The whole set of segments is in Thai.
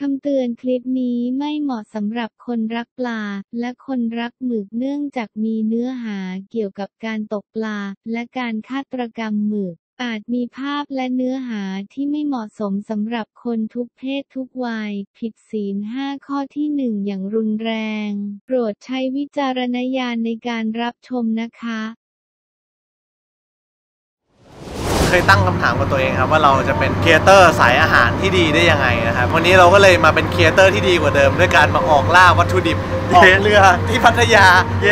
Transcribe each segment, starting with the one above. คำเตือนคลิปนี้ไม่เหมาะสำหรับคนรักปลาและคนรักหมึกเนื่องจากมีเนื้อหาเกี่ยวกับการตกปลาและการฆาตกรรมหมึกอาจมีภาพและเนื้อหาที่ไม่เหมาะสมสำหรับคนทุกเพศทุกวัยผิดศีล 5 ข้อที่ 1 อย่างรุนแรงโปรดใช้วิจารณญาณในการรับชมนะคะเคยตั้งคำถามกับตัวเองครับว่าเราจะเป็นครีเอเตอร์สายอาหารที่ดีได้ยังไงนะครับวันนี้เราก็เลยมาเป็นครีเอเตอร์ที่ดีกว่าเดิมด้วยการมาออกล่าวัตถุดิบออกเรือที่พัทยา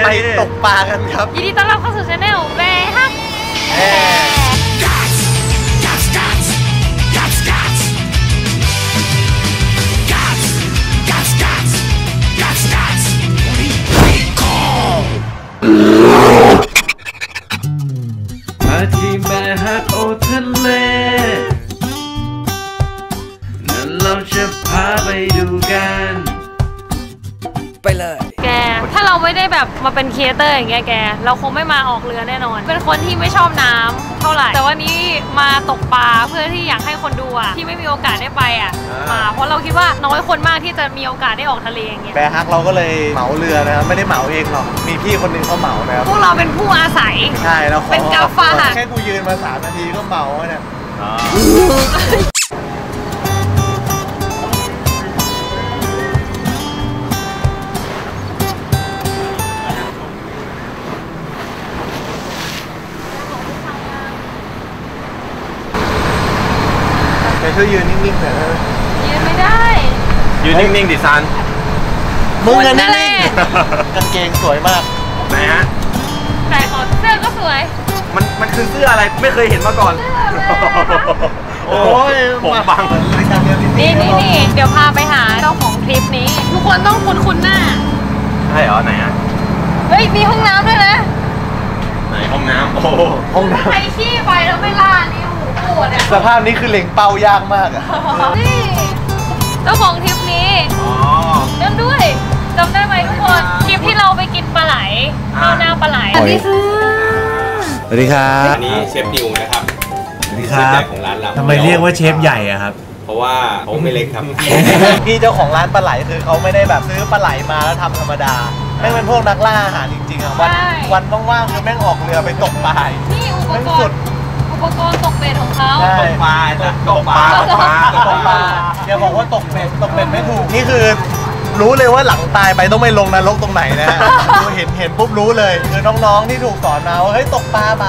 ไปตกปลากันครับยินดีต้อนรับเข้าสู่ช่องแวร์ฮักจะพาไปดูกันไปเลยแกถ้าเราไม่ได้แบบมาเป็นครีเอเตอร์อย่างเงี้ยแกเราคงไม่มาออกเรือแน่นอนเป็นคนที่ไม่ชอบน้ำเท่าไหร่แต่วันนี้มาตกปลาเพื่อที่อยากให้คนดูอ่ะที่ไม่มีโอกาสได้ไปอ่ะมาเพราะเราคิดว่าน้อยคนมากที่จะมีโอกาสได้ออกทะเลอย่างเงี้ยแบฮักเราก็เลยเหมาเรือนะครับไม่ได้เหมาเองหรอกมีพี่คนหนึ่งเขาเหมานะครับพวกเราเป็นผู้อาศัยใช่เราเป็นกาฟาแค่กูยืนมา3นาทีก็เหมาเนี่ยช่วยยืนนิ่งๆหน่อยนะยืนไม่ได้ยืนนิ่งๆดิซันมึงนั่นแหละกางเกงสวยมากไหนฮะไหนขอเสื้อก็สวยมันคือเสื้ออะไรไม่เคยเห็นมาก่อนโอ้ยผมบังนี่เดี๋ยวพาไปหาเจ้าของคลิปนี้ทุกคนต้องคุ้นหน้าใช่เหรอไหนฮะเฮ้ยมีห้องน้ำด้วยนะไหนห้องน้ำโอ้ห้องน้ำใครขี้ไปแล้วไม่ล่านี่สภาพนี้คือเล็งเป้ายากมากอ่ะนี่เจ้าของทริปนี้เล่นด้วยจำได้ไหมทุกคนทริปที่เราไปกินปลาไหลข้าวหน้าปลาไหลสวัสดีค่ะสวัสดีครับอันนี้เชฟดิวนะครับสวัสดีครับของร้านเราทำไมเรียกว่าเชฟใหญ่อะครับเพราะว่าเขาไม่เล็กครับพี่เจ้าของร้านปลาไหลคือเขาไม่ได้แบบซื้อปลาไหลมาแล้วทำธรรมดาแม่งเป็นพวกนักล่าอาหารจริงๆอะวันว่างๆคือแม่งออกเรือไปตกปลานี่อุปกรณ์ตกเบ็ดของเขาตกปลาอย่าบอกว่าตกเบ็ดไม่ถูกนี่คือรู้เลยว่าหลังตายไปต้องไม่ลงนรกตรงไหนนะฮะเห็นปุ๊บรู้เลยคือน้องๆที่ถูกสอนมาว่าเฮ้ยตกปลาบ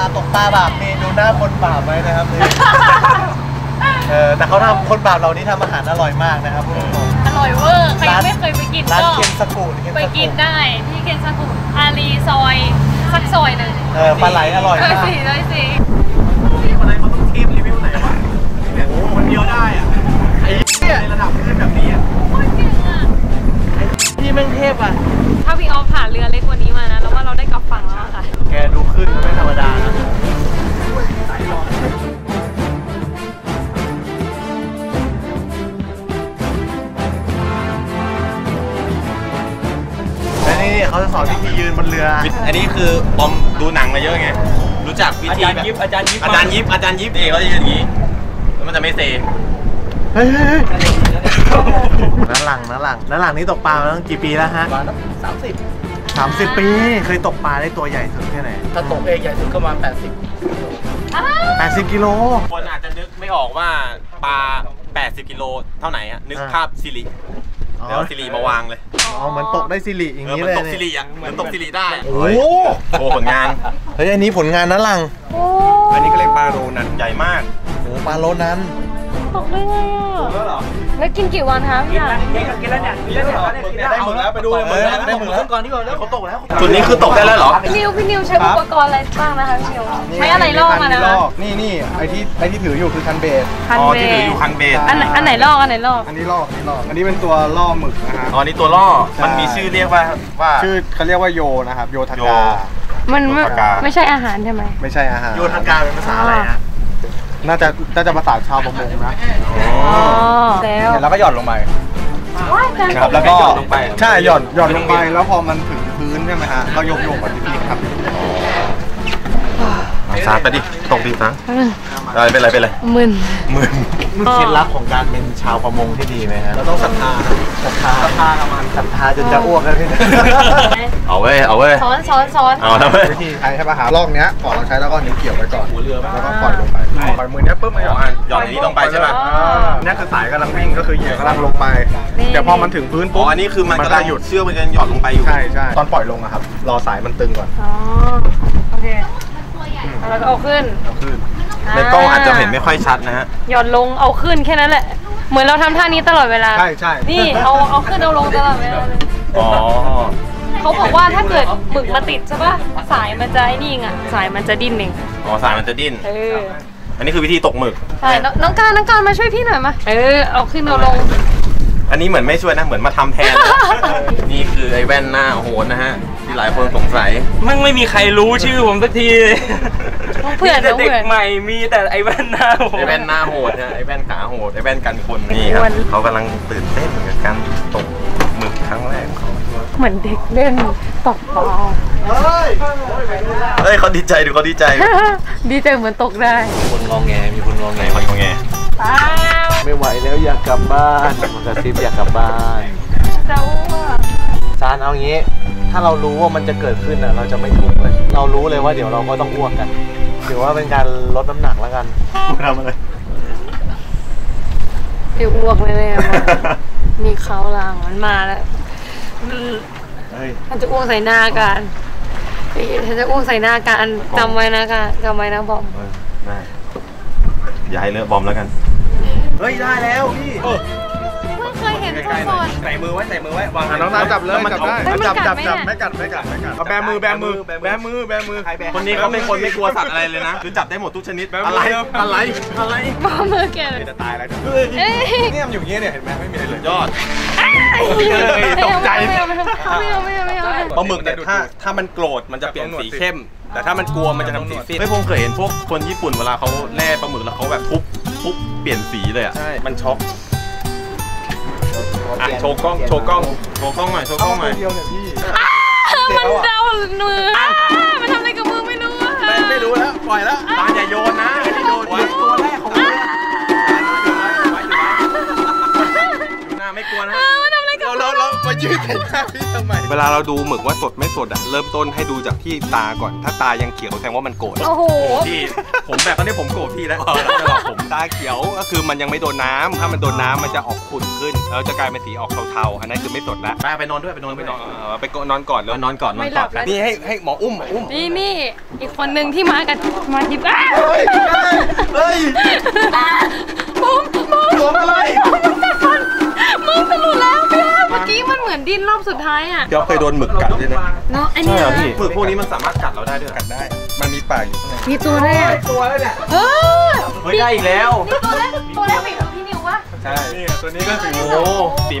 าปนี่ดูหน้าคนบาปไว้นะครับแต่เขาทำคนบาปเหล่านี้ทำอาหารอร่อยมากนะครับอร่อยเวอร์ใครไม่เคยไปกินก็ไปกินได้ที่เคนซากุอารีซอยสักซอยหนึ่งปลาไหลอร่อยมากเลยอะไรมันต้องเทปรีวิวไหนวะเนี่ยคนเดียวได้อะไอ้เนี่ยระดับขึ้นแบบนี้อ่ะโคตรเก่งอ่ะไอ้ที่แม่งเทพอ่ะถ้าพี่ออฟผ่านเรือเล็กกว่านี้มานะแล้วว่าเราได้กลับฝั่งแล้วค่ะแกดูขึ้นไม่ธรรมดานะและนี่เขาจะสอนวิธียืนบนเรืออันนี้คือบอมดูหนังมาเยอะไงรู้จักวิธีแบบอาจารย์ยิบเองเขาจะอย่างนี้แล้วมันจะไม่เซน้าหลังนี่ตกปลามาตั้งกี่ปีแล้วฮะ30ปีเคยตกปลาได้ตัวใหญ่สุดแค่ไหนถ้าตกเองใหญ่สุดก็มา80กิโลคนอาจจะนึกไม่ออกว่าปลา80กิโลเท่าไหนฮะนึกภาพสิริแล้วสิริมาวางเลยอ๋อเหมือนตกได้สิริอย่างนี้เลยเหมือนตกสิริอ่ะเหมือนตกสิริได้โอ้โหผลงานเฮ้ยอันนี้ผลงานนะหลังอันนี้ก็เรียกปลาโรนันใหญ่มากโอ้ปลาโรนันตกได้ไงอ่ะแล้วเหรอแล้วกินกี่วันคะพี่หลังกินแล้วเนี่ยได้หมึกแล้วไปดูเลยหมึกแล้วได้หมึกแล้วก่อนที่เราเขาตกแล้วส่วนนี้คือตกได้แล้วเหรอพี่นิวใช้อุปกรณ์อะไรบ้างนะคะพี่นิวใช้อะไรลอกมานะนี่ไอที่ถืออยู่คือคันเบสอ๋อที่ถืออยู่คันเบสอันไหนลอกอันไหนลอกอันนี้ลอกอันนี้ลอกอันนี้เป็นตัวล่อหมึกนะฮะอ๋อนี่ตัวล่อมันมีชื่อเรียกว่าชื่อเขาเรียกว่าโยนะครับโยทากามันไม่ใช่อาหารใช่ไหมไม่ใช่อาหารโยทากาเป็นภาษาอะไรฮะน่าจะภาษาชาวประมงนะแล้วก็หย่อนลงไปครับแล้วก็ใช่หย่อนลงไปแล้วพอมันถึงพื้นใช่ไหมฮะก็ยกมันที่พี่ครับ สาดไปดิตกดิสาอะไรเป็นไรเป็นไรมึนเคล็ดลับของการเป็นชาวประมงที่ดีไหมฮะเราต้องศรัทธากับมันศรัทธาจนจะอ้วกแล้วพี่เอาไว้ซ้อนเอาทำไมวิธีใช้ปะหาลอกเนี้ยก่อนเราใช้แล้วก็นิ้วเกี่ยวไปก่อนหัวเรือแล้วก็ปล่อยลงไปปล่อยมือเนี้ยปุ๊บมันหย่อนนี้ลงไปใช่ไหมนี่คือสายกำลังวิ่งก็คือเหยื่อกำลังลงไปแต่พอมันถึงพื้นปุ๊บอันนี้คือมันกำลังหยุดเชือกมันจะหย่อนลงไปอยู่ใช่ตอนปล่อยลงอะครับรอสายมันตึงก่อนโอเคแล้วก็เอาขึ้นในกล้องอาจจะเห็นไม่ค่อยชัดนะฮะหย่อนลงเอาขึ้นแค่นั้นแหละเหมือนเราทำท่านี้ตลอดเวลาใช่นี่เอาขึ้นเอาลงตลอดเวลาอ๋อเขาบอกว่าถ้าเกิดหมึกมาติดใช่ป่ะสายมันจะนิ่งอ่ะสายมันจะดิ้นเองอ๋อสายมันจะดิ้นอันนี้คือวิธีตกหมึกใช่น้องการมาช่วยพี่หน่อยมาเอาขึ้นเอาลงอันนี้เหมือนไม่ช่วยนะเหมือนมาทำแทนนี่คือไอ้แว่นหน้าโหนนะฮะที่หลายคนสงสัยมั่งไม่มีใครรู้ชื่อผมสักทีเพื่อนแต่เด็กใหม่มีแต่ไอ้แว่นหน้าโหดไอ้แว่นหน้าโหดนะไอ้แว่นขาโหดไอ้แว่นกันคนนี่ครับเขากำลังตื่นเต้นกับการตกหมึกครั้งแรกของเหมือนเด็กเล่นตกปลาเฮ้ยเขาดีใจดูเขาดีใจเหมือนตกได้มีคนงอแงไม่ไหวแล้วอยากกลับบ้านกระซิบอยากกลับบ้านจะว่าซานเอางี้ถ้าเรารู้ว่ามันจะเกิดขึ้นอ่ะเราจะไม่ทุกข์เลยเรารู้เลยว่าเดี๋ยวเราก็ต้องอ้วกกันถือว่าเป็นการลดน้ำหนักแล้วกันทำอะไรเดี๋ยวอ้วกแน่ๆมีเขาลางมันมาแล้วมันจะอ้วกใส่หน้ากันจำไว้นะกันจำไว้นะบอมอย่าให้เลอะบอมแล้วกันเฮ้ยได้แล้วพี่เคยเห็นสดๆใส่มือไว้วางน้องน้ำจับเลยจับไม่กัดเอาแบมือคนนี้เขาเป็นคนไม่กลัวสัตว์อะไรเลยนะคือจับได้หมดทุกชนิดอะไรมือแกจะตายแล้วเนี่ยมันอยู่เงี้ยเนี่ยเห็นไหมไม่มีอะไรเลยยอดตกใจปลาหมึกเนี่ยถ้ามันโกรธมันจะเปลี่ยนสีเข้มแต่ถ้ามันกลัวมันจะทำสีซีดไม่ผมเคยเห็นพวกคนญี่ปุ่นเวลาเขาแล่ปลาหมึกแล้วเขาแบบทุบเปลี่ยนสีเลยอ่ะมันช็อกโชว์กล้องหน่อยเดียวเนี่ยพี่มันเดามือมันทำอะไรกับมือไม่รู้อะไม่รู้แล้วปล่อยแล้วมาอย่าโยนนะโยนตัวแรกของมันอยู่หน้าไม่กลัวนะเรามายืนใส่หน้าพี่ทำไมเวลาเราดูหมึกว่าสดไม่สดอะเริ่มต้นให้ดูจากที่ตาก่อนถ้าตายังเขียวแสดงว่ามันโกรธโอ้โหพี่ผมแบบตอนนี้ผมโกรธพี่แล้วจะบอกผมตาเขียวก็คือมันยังไม่โดนน้ำถ้ามันโดนน้ำมันจะออกขุ่นขึ้นแล้วจะกลายเป็นสีออกเทาๆอันนั้นคือไม่สดละไปนอนก่อนแล้วนอนก่อนนี่ให้หมออุ้มนี่อีกคนหนึ่งที่มากันมาทิพย์บุ้มอะไรมึงจะหลุดแล้วพี่เมื่อกี้มันเหมือนดิ้นรอบสุดท้ายอ่ะเดี๋ยวเคยโดนหมึกกัดด้วยนะเนาะไอ้นี่หมึกพวกนี้มันสามารถกัดเราได้ด้วยกัดได้มันมีปากอยู่มีตัวแล้วเนี่ยไม่ได้อีกแล้วนี่ตัวแรกเป็นของพี่นิววะใช่นี่ตัวนี้ก็สี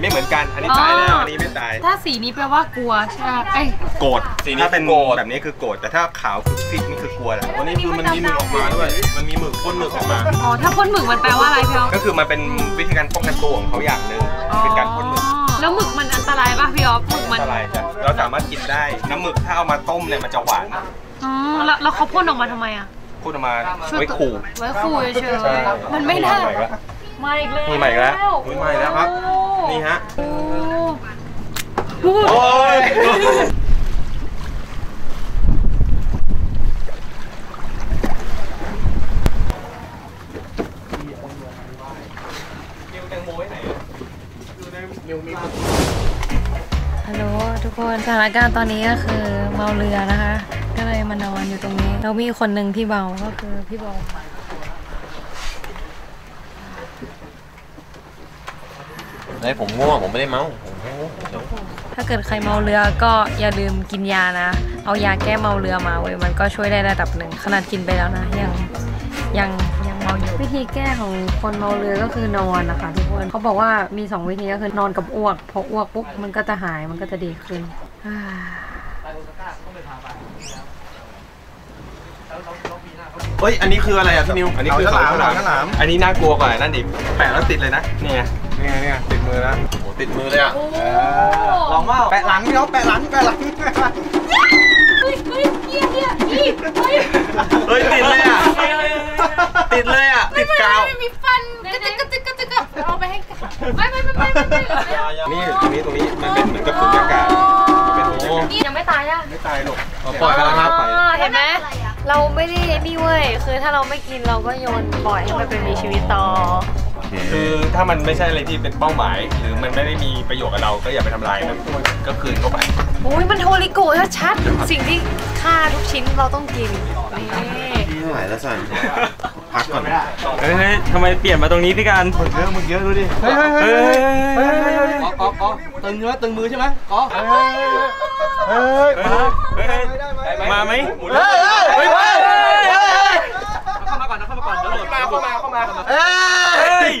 ไม่เหมือนกันอันนี้ตายแล้วอันนี้ไม่ตายถ้าสีนี้แปลว่ากลัวใช่ไอ้โกรธสีนี้เป็นโกรธแบบนี้คือโกรธแต่ถ้าขาวคือฟิกนี่คือกลัวแหละวันนี้คือมันมีหมึกออกมาด้วยมันมีหมึกพ่นหมึกออกมาอ๋อถ้าพ่นหมึกมันแปลว่าอะไรพี่อ๋อก็คือมันเป็นวิธีการป้องกันตัวของเขาอย่างหนึ่งเป็นการพ่นหมึกแล้วหมึกมันอันตรายป่ะพี่ออฟหมึกมันอันตรายจ้ะเราสามารถกินได้น้ำหมึกถ้าเอามาต้มเนี่ยมันจะหวานอ๋อแล้วเขาพ่นออกมาทำไมอ่ะพ่นออกมาไว้ขู่เฉยๆมันไม่ได้มาอีกแล้วครับนี่ฮะโอ้ยฮัลโหลทุกคนสถานการณ์ตอนนี้ก็คือเมาเรือนะคะก็เลยมานอนอยู่ตรงนี้แล้วมีคนหนึ่งที่เมาก็คือพี่บอมไอ้ผมง่วงผมไม่ได้เมาถ้าเกิดใครเมาเรือก็อย่าลืมกินยานะเอายาแก้เมาเรือมาเว้ยมันก็ช่วยได้ระดับหนึ่งขนาดกินไปแล้วนะยังเมาอยู่วิธีแก้ของคนเมาเรือก็คือนอนนะคะทุกคนเขาบอกว่ามี2วิธีก็คือนอนกับอ้วกพออ้วกปุ๊บมันก็จะหายมันก็จะดีขึ้นเฮ้ยอันนี้คืออะไรอ่ะพี่นิวอันนี้คือฉลามอันนี้น่ากลัวกว่านั่นดิแปะแล้วติดเลยนะนี่ไงติดมือแล้วโอ้ติดมือเลยอ่ะลองว่าแปะหลังพี่น้องแปะหลัง เฮ้ยติดเลยอ่ะติดเลยอ่ะติดกาวไม่มีฟันกระติกกระติกกระติกเอาไปให้ไม่นี่ตรงนี้มันเป็นเหมือนกับถุงยางกาวเป็นถุงยางกาวยังไม่ตายอ่ะไม่ตายหรอกปล่อยไปแล้วครับเห็นไหมเราไม่ได้นี่เว้ยคือถ้าเราไม่กินเราก็โยนปล่อยให้มันเป็นมีชีวิตต่อคือถ้ามันไม่ใช่อะไรที่เป็นเป้าหมายหรือมันไม่ได้มีประโยชน์กับเราก็อย่าไปทำลายมันก็คืนเข้าไปโอ้ยมันโทริโกะชัดสิ่งที่ค่าทุกชิ้นเราต้องกินนี่ไม่ไหวแล้วสันพักก่อนเฮ้ยทำไมเปลี่ยนมาตรงนี้พี่การผลเยอะมึงเยอะดูดิเฮ้ยตึงเนื้อตึงมือใช่ไหมอ๋อเฮ้ยมาไหมเข้ามาก่อนเดี๋ยวโหลดเข้ามาเฮ้ย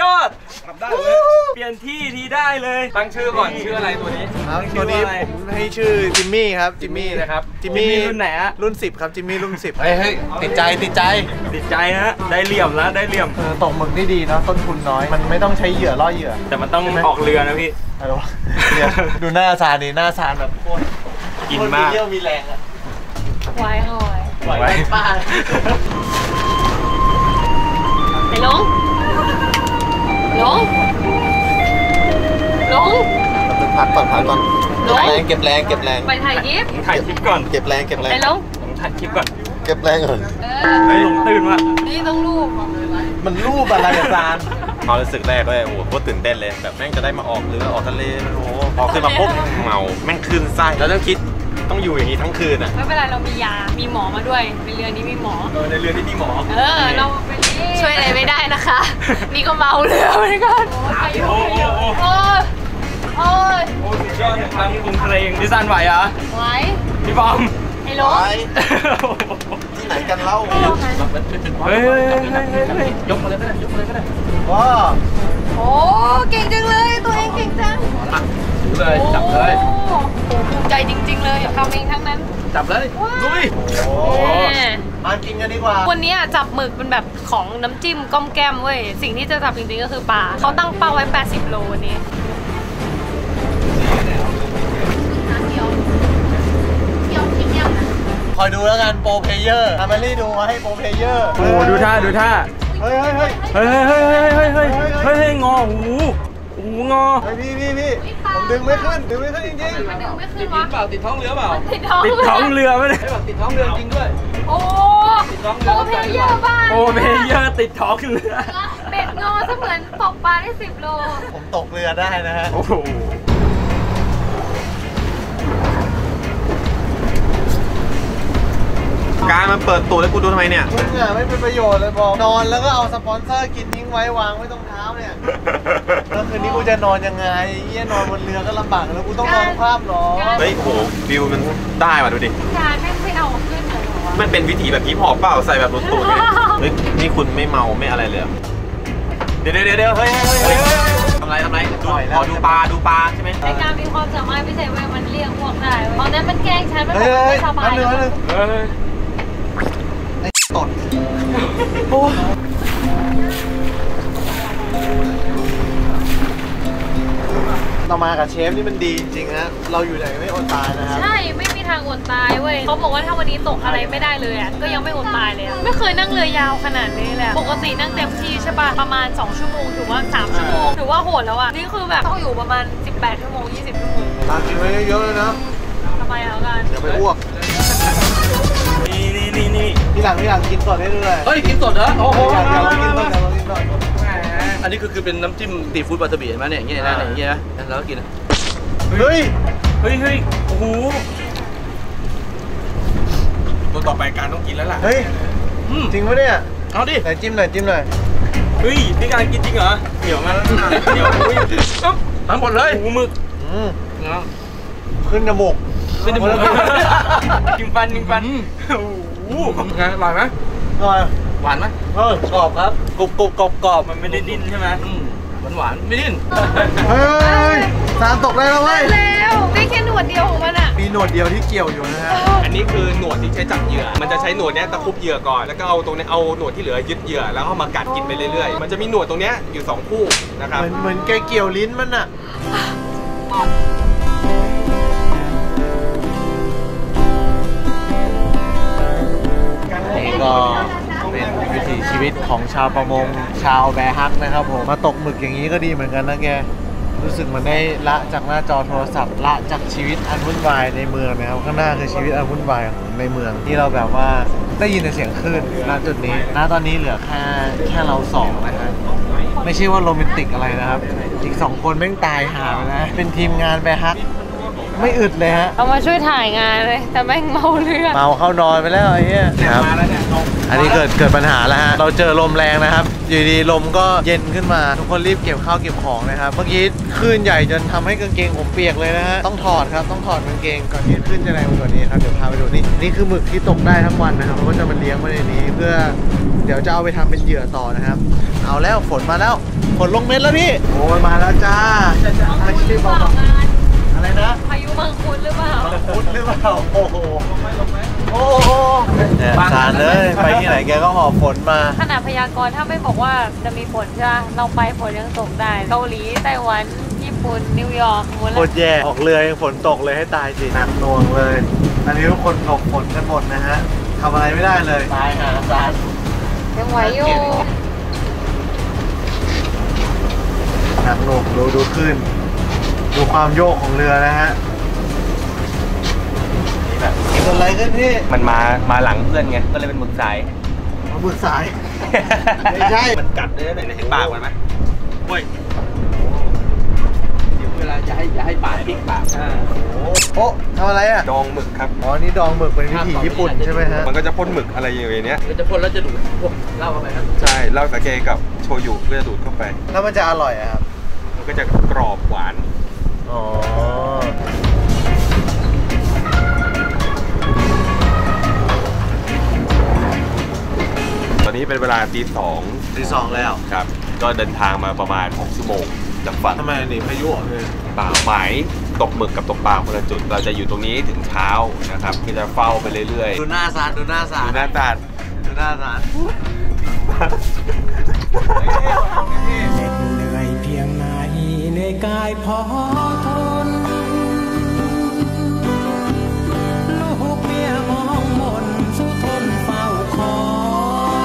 ยอดทำได้เลยเปลี่ยนที่ทีได้เลยตั้งชื่อก่อนชื่ออะไรตัวนี้ผมให้ชื่อจิมมี่ครับจิมมี่นะครับจิมมี่รุ่นไหนฮะรุ่น10ครับจิมมี่รุ่น10เฮ้ยติดใจนะได้เหลี่ยมแล้วได้เหลี่ยมตกหมึกได้ดีเนาะต้นทุนน้อยมันไม่ต้องใช้เหยื่อล่อเหยื่อแต่มันต้องออกเรือนะพี่ดูหน้าซานดิหน้าซานแบบโคตรกินมากมีเรี่ยวมีแรงอะไหวป้าไอ้ลงพักก่อนเก็บแรงไปถ่ายคลิปก่อนเก็บแรงไอ้ลงถ่ายคลิปก่อนเก็บแรงก่อนไอ้ลงตื่นว่ะนี่ต้องรูปมันรูปอะไรอาจารย์ความรู้สึกแรกเลยโอ้โหโคตรตื่นเต้นเลยแบบแม่งจะได้มาออกเรือออกทะเลโอ้โหออกขึ้นมาปุ๊บเมาแม่งขึ้นไส้แล้วต้องคิดต้องอยู่อย่างนี้ทั้งคืนอ่ะไม่เป็นไรเรามียามีหมอมาด้วยในเรือนี้มีหมอในเรือนี้มีหมอเราเป็นช่วยอะไรไม่ได้นะคะนี่ก็เมาเรือเหมือนกันโอ้ยสุดยอดทางกรุงเทพดิซันไหวเหรอไหวพี่บอมไอ้ล้อที่ไหนกันเล่ายกมาเลยก็ได้ว้าโอ้เก่งจังเลยตัวเองเก่งจังเลยจับเลยภูมิใจจริงๆเลยทำเองทั้งนั้นจับเลยลุยมากินกันดีกว่าวันนี้จับหมึกเป็นแบบของน้ำจิ้มก้อมแก้มเว้ยสิ่งที่จะจับจริงๆก็คือปลาเขาตั้งเป้าไว้80 โลวันนี้คอยดูแล้วกันโปรเพลเยอร์อามาลี่ดูมาให้โปรเพลเยอร์โอ้ดูท่าเฮ้ยงอหูงอพี่ผมดึงไม่ขึ้นจริงมันดึงไม่ขึ้นวะติดท้องเรือเปล่าติดท้องเรือไม่ได้ติดท้องเรือจริงด้วยโอ้โอเพเยอร์บ้างโอเพเยอร์ติดท้องเรือเบ็ดงอเสมือนตกปลาได้10 โลผมตกเรือได้นะฮะโอ้โหการมันเปิดตัวแล้วกูดูทำไมเนี่ยมึงอะไม่เป็นประโยชน์เลยบอกนอนแล้วก็เอาสปอนเซอร์กินทิ้งไว้วางไว้ตรงเท้าเนี่ยแล้วคืนนี้กูจะนอนยังไงเงี้ยนอนบนเรือก็ลำบากแล้วกูต้องนอนภาพหรอเฮ้ยโหวิวมันได้ว่ะดูดิการไม่เอาขึ้นเลยหรอมันเป็นวิถีแบบพี่หอบเปล่าใส่แบบรถตู้นี่คุณไม่เมาไม่อะไรเลยเดี๋ยวเฮ้ยทำไรพอดูปลาใช่ไหมในการมีความสามารถพิเศษเว้ยมันเลี้ยงพวกได้ตอนนั้นมันแกล้งฉันมันไม่สบายเลยตดโอ้เรามากับเชฟนี่มันดีจริงฮะเราอยู่ไหนไม่อดตายนะครับใช่ไม่มีทางอดตายเว้ยเขาบอกว่าถ้าวันนี้ตกอะไรไม่ได้เลยอ่ะก็ยังไม่อดตายเลยไม่เคยนั่งเรือยาวขนาดนี้แหละปกตินั่งเต็มที่ใช่ป่ะประมาณ2ชั่วโมงถือว่า3ชั่วโมงถือว่าโหดแล้วอ่ะนี่คือแบบต้องอยู่ประมาณ18ชั่วโมง20ชั่วโมงตามกินไว้เยอะเลยนะทำไมเอากันเดี๋ยวไปอ้วกนี่พี่หลังกินสดได้ด้วยเฮ้ยกินสดเหรอโอ้โหอยากกินสดอันนี้คือเป็นน้ำจิ้มตีฟู้ดบาร์บีคิวใช่ไหมเนี่ยอย่างเงี้ยนะแล้วก็กินเฮ้ยโอ้โหตัวต่อไปการต้องกินแล้วล่ะเฮ้ยจริงปะเนี่ยเอาดิไหนจิ้มหน่อยเฮ้ยพี่การกินจริงเหรอเดี๋ยวทั้งหมดเลยหูหมึกขึ้นจมูกจิ้มฟันอร่อยไหมอร่อยหวานไหมกรอบครับกรอบมันไม่ได้ดิ้นใช่ไหมหวานไม่ดิ้นเฮ้ยสารตกได้แล้วเว้ยแล้วได้แค่หนวดเดียวของมันอ่ะมีหนวดเดียวที่เกี่ยวอยู่นะฮะอันนี้คือหนวดที่ใช้จับเหยื่อมันจะใช้หนวดเนี้ยตะคุบเหยื่อก่อนแล้วก็เอาตรงนี้เอาหนวดที่เหลือยึดเหยื่อแล้วเข้ามากัดกินไปเรื่อยๆมันจะมีหนวดตรงเนี้ยอยู่2คู่นะครับเหมือนแกเกี่ยวลิ้นมันอ่ะ ก็เป็นวิถีชีวิตของชาวประมงชาวแบฮักนะครับผมมาตกหมึกอย่างนี้ก็ดีเหมือนกันนะแกรู้สึกมันได้ละจากหน้าจอโทรศัพท์ละจากชีวิตอันวุ่นวายในเมืองนะครับข้างหน้าคือชีวิตอันวุ่นวายของในเมืองที่เราแบบว่าได้ยินแต่เสียงคลื่นณจุดนี้ณตอนนี้เหลือแค่เราสองนะฮะไม่ใช่ว่าโรแมนติกอะไรนะครับอีก2คนแม่งตายหานะเป็นทีมงานแบฮักไม่อึดเลยฮะเอามาช่วยถ่ายงานเลยแต่แม่งเมาเรือเมาเข้านอนไปแล้วไอ้เนี้ยครับอันนี้เกิดปัญหาแล้วฮะเราเจอลมแรงนะครับอยู่ดีลมก็เย็นขึ้นมาทุกคนรีบเก็บข้าวเก็บของนะครับเมื่อกี้คลื่นใหญ่จนทำให้กางเกงผมเปียกเลยนะฮะต้องถอดครับต้องถอดกางเกงก่อนที่คลื่นจะแรงกว่านี้ครับเดี๋ยวพาไปดูนี่คือหมึกที่ตกได้ทั้งวันนะครับก็จะมาเลี้ยงไว้ในนี้เพื่อเดี๋ยวจะเอาไปทำเป็นเหยื่อต่อนะครับเอาแล้วฝนมาแล้วฝนลงเม็ดแล้วพี่โอ้ยมาแล้วจ้าไม่ใช่บอกอะไรนะพายุมังคุดหรือเปล่ามังคุดหรือเปล่าโอ้โหโอ้โหเนี่ยสารเลยไปที่ไหนแกก็หอบฝนมาขนาดพยากรณ์ถ้าไม่บอกว่าจะมีฝนใช่ไหมเราไปฝนยังตกได้เกาหลีไต้หวันญี่ปุ่นนิวยอร์กหมดเลยแย่ออกเรือยังฝนตกเลยให้ตายสิหนักหน่วงเลยอันนี้ทุกคนหลบฝนกันหมดนะฮะทำอะไรไม่ได้เลยตายหาสารยังไหวอยู่หนักหน่วงดูขึ้นดูความโยกของเรือนะฮะนี่แบบเกิดอะไรขึ้นพี่มันมาหลังเพื่อนไงก็เลยเป็นหมึกสายหมึกสายไม่ใช่มันกัดเลยไหนเห็นปากมันไหมโอ้ยเดี๋ยวเวลาจะให้ปากพลิกปากโอ้ทำอะไรอ่ะดองหมึกครับอ๋อนี่ดองหมึกเป็นวิถีญี่ปุ่นใช่ไหมฮะมันก็จะพ่นหมึกอะไรอย่างเงี้ยมันจะพ่นแล้วจะดูดพวกเหล้าเข้าไปครับใช่เหล้าสาเกกับโชยุเพื่อดูดเข้าไปแล้วมันจะอร่อยครับมันก็จะกรอบหวานอ๋อตอนนี้เป็นเวลาตี 2แล้วครับก็เดินทางมาประมาณ6 ชั่วโมงจากฝั่งทำไมหนีพายุเลยเปล่าหมายตกหมึกกับตกปลาคนละจุดเราจะอยู่ตรงนี้ถึงเช้านะครับก็จะเฝ้าไปเรื่อยๆดูหน้าสารเหนื่อยเพียงไหนในกายพอทนลูกเมียมองมนสู้ทนเฝ้าคอ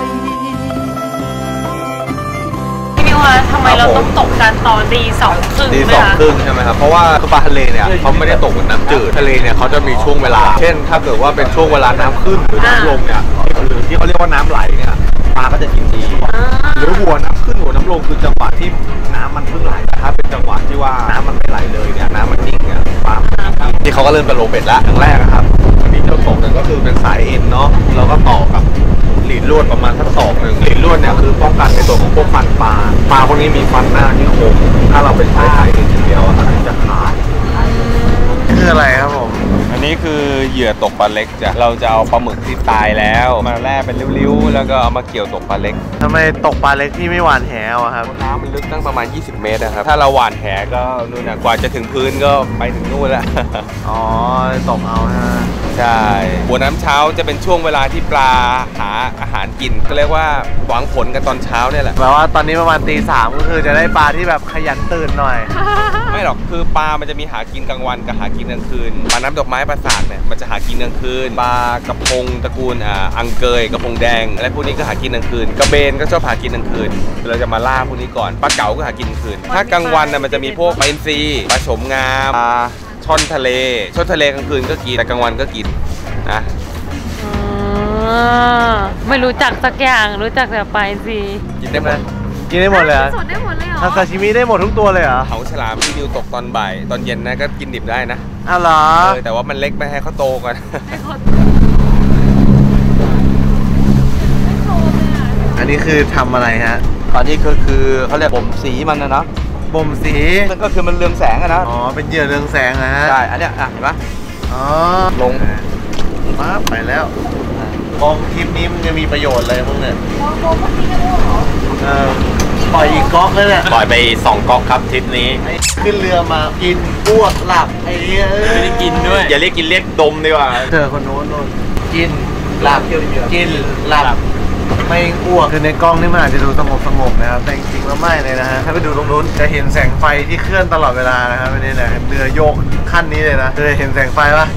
ยพี่นิวคะทำไมเราต้องตกกันตอนตี 2 ครึ่งใช่ไหมครับเพราะว่าปลาทะเลเนี่ยเขาไม่ได้ตกบนน้ำจืดทะเลเนี่ยเขาจะมีช่วงเวลาเช่นถ้าเกิดว่าเป็นช่วงเวลาน้ำขึ้นหรือน้ำลงเนี่ยหรือที่เขาเรียกว่าน้ำไหลเนี่ยปลาก็จะกินดีหรือหัวน้ำขึ้นหัวน้ำลงคือจังหวะที่น้ำมันเพิ่งไหลแต่ถ้าเป็นจังหวะที่ว่าน้ำมันไม่ไหลเลยเนี่ยน้ำมันนิ่งเนี่ยปลาที่เขาก็เริ่มเป็นโลเบ็ดละครั้งแรกนะครับวันนี้เจ้าตกเนี่ยก็คือเป็นสายเอ็นเนาะเราก็ต่อกับหลีดลวดประมาณสักศอก 1หลีดลวดเนี่ยคือป้องกันในตัวของพวกฟันปลาพวกนี้มีฟันหน้าที่โค้งถ้าเราเป็นสายไทยทีเดียวมันจะขาดคืออะไรครับผมอันนี้คือเหยื่อตกปลาเล็กจ้ะเราจะเอาปลาหมึกที่ตายแล้วมาแล่เป็นริ้วๆแล้วก็เอามาเกี่ยวตกปลาเล็กทำไมตกปลาเล็กที่ไม่หวานแหวะครับน้ำมันลึกตั้งประมาณ20 เมตรนะครับถ้าเราหวานแหก็นู่นนะกว่าจะถึงพื้นก็ไปถึงนู่นแล้วอ๋อตกเอาฮะใช่หัวน้ำเช้าจะเป็นช่วงเวลาที่ปลาหาอาหารกินก็เรียกว่าหวังผลกันตอนเช้าเนี่ยแหละแปลว่าตอนนี้ประมาณตี 3ก็คือจะได้ปลาที่แบบขยันตื่นหน่อยไม่หรอกคือปลามันจะมีหากินกลางวันกับหากินกลางคืนปลาน้ำดอกไม้ปลาสาดเนี่ยมันจะหากินกลางคืนปลากระพงตระกูลอังเกยกระพงแดงอะไรพวกนี้ก็หากินกลางคืนกระเบนก็ชอบหากินกลางคืนเราจะมาล่าพวกนี้ก่อนปลาเก๋าก็หากินกลางคืนถ้ากลางวันเนี่ยมันจะมีพวกปลาอินทรีปลาโฉมงามปลาช่อนทะเลกลางคืนก็กินแต่กลางวันก็กินนะไม่รู้จักสักอย่างรู้จักแต่ปลาอินทรีกินได้หมดเลยสดได้หมดเลยเหรอทำซาชิมิได้หมดทุกตัวเลยเหรอเขาฉลามที่นิวตกตอนบ่ายตอนเย็นนะก็กินดิบได้นะอ้าวเหรอแต่ว่ามันเล็กไปให้เขาโตก่อนอันนี้คือทำอะไรฮะตอนนี้ก็คือเขาเรียกบ่มสีมันนะเนาะบ่มสีมันก็คือมันเรืองแสงอะนะอ๋อเป็นเหยื่อเรืองแสงนะใช่อันเนี้ยเห็นปะอ๋อลงมาไปแล้วกองคลิปนี้มันจะมีประโยชน์อะไรบ้างเนี่ยกองพวกนี้ก็ด้วยเหรอปล่อยอีกก๊อกเลยเนี่ยปล่อยไป2 ก๊อกครับทริปนี้ขึ้นเรือมากินอ้วกหลับไอ้เนี้ยไม่ได้กินด้วยอย่าเรียกกินเรียกดมดีกว่าเจอคนโน้นกินหลับกินหลับไม่อ้วกคือในกล้องนี่มันอาจจะดูสงบนะครับแต่จริงๆแล้วไม่เลยนะฮะถ้าไปดูตรงนู้นจะเห็นแสงไฟที่เคลื่อนตลอดเวลานะครับไม่ได้นะเรือโยกขั้นนี้เลยนะเคยเห็นแสงไฟปะ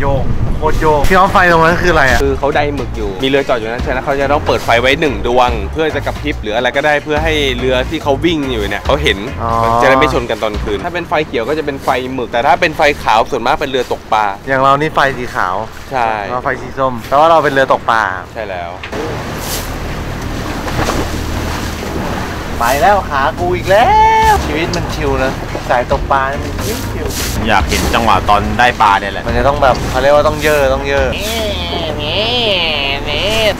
โยกโคตรโยกพี่ออฟไฟตรงนั้นคืออะไรอ่ะคือเขาได้หมึกอยู่มีเรือจอดอยู่นั้นใช่ไหมเขาจะต้องเปิดไฟไว้1ดวงเพื่อจะกระพริบหรืออะไรก็ได้เพื่อให้เรือที่เขาวิ่งอยู่เนี่ยเขาเห็นจะได้ไม่ชนกันตอนคืนถ้าเป็นไฟเขียวก็จะเป็นไฟหมึกแต่ถ้าเป็นไฟขาวส่วนมากเป็นเรือตกปลาอย่างเรานี่ไฟสีขาวใช่เราไฟสีส้มแต่ว่าเราเป็นเรือตกปลาใช่แล้วไปแล้วขากูอีกแล้วชีวิตมันชิวนะสายตกปลามันชิวอยากเห็นจังหวะตอนได้ปลาเนี่ยแหละมันจะต้องแบบเขาเรียกว่าต้องเยอะ